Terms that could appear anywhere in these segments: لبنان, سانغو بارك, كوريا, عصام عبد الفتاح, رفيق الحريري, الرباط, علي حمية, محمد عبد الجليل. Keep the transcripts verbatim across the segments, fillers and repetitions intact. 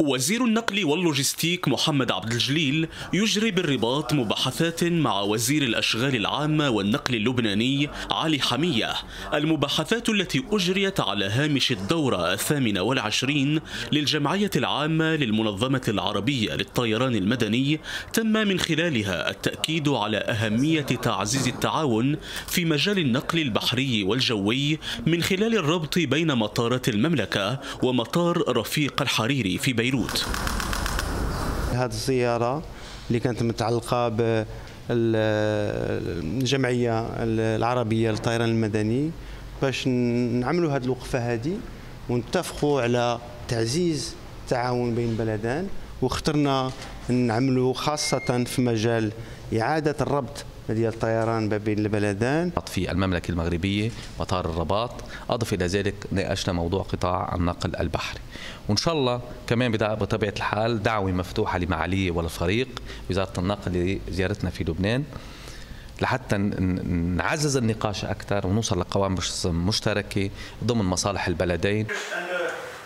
وزير النقل واللوجستيك محمد عبد الجليل يجري بالرباط مباحثات مع وزير الأشغال العامة والنقل اللبناني علي حمية. المباحثات التي أجريت على هامش الدورة الثامنة والعشرين للجمعية العامة للمنظمة العربية للطيران المدني تم من خلالها التأكيد على أهمية تعزيز التعاون في مجال النقل البحري والجوي من خلال الربط بين مطارات المملكة ومطار رفيق الحريري في بيروت. هذه الزيارة اللي كانت متعلقة بالجمعية العربية للطيران المدني باش نعملوا هذه الوقفة هذه ونتفقوا على تعزيز التعاون بين البلدان، واخترنا نعملوا خاصة في مجال إعادة الربط ديال الطيران ما بين البلدان. في المملكة المغربية مطار الرباط، أضف إلى ذلك ناقشنا موضوع قطاع النقل البحري، وإن شاء الله كمان بطبيعة الحال دعوة مفتوحة لمعالية والفريق وزارة النقل لزيارتنا في لبنان لحتى نعزز النقاش أكثر ونوصل لقواميس مشتركة ضمن مصالح البلدين.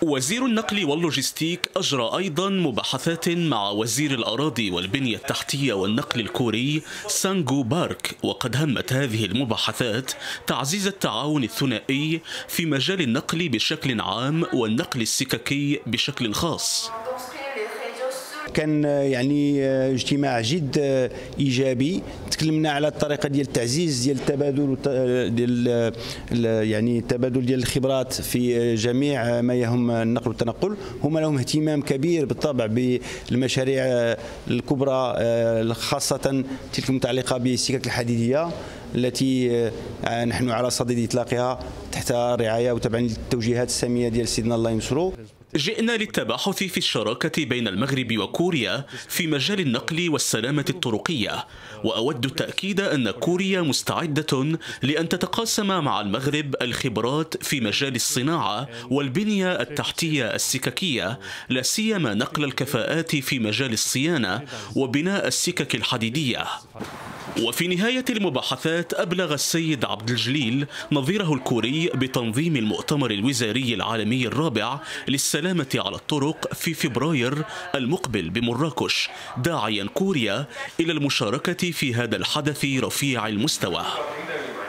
وزير النقل واللوجستيك أجرى أيضا مباحثات مع وزير الأراضي والبنية التحتية والنقل الكوري سانغو بارك، وقد همت هذه المباحثات تعزيز التعاون الثنائي في مجال النقل بشكل عام والنقل السككي بشكل خاص. كان يعني اجتماع جد ايجابي، تكلمنا على الطريقه ديال التعزيز ديال التبادل ديال يعني التبادل ديال الخبرات في جميع ما يهم النقل والتنقل. هما لهم اهتمام كبير بالطبع بالمشاريع الكبرى، خاصه تلك المتعلقه بالسكك الحديديه التي نحن على صدد اطلاقها تحت رعايه وتبعا للتوجيهات الساميه ديال سيدنا الله ينصرو. جئنا للتباحث في الشراكة بين المغرب وكوريا في مجال النقل والسلامة الطرقية، وأود التأكيد أن كوريا مستعدة لأن تتقاسم مع المغرب الخبرات في مجال الصناعة والبنية التحتية السككية، لا سيما نقل الكفاءات في مجال الصيانة وبناء السكك الحديدية. وفي نهاية المباحثات أبلغ السيد عبد الجليل نظيره الكوري بتنظيم المؤتمر الوزاري العالمي الرابع للسلامة على الطرق في فبراير المقبل بمراكش، داعيا كوريا إلى المشاركة في هذا الحدث رفيع المستوى.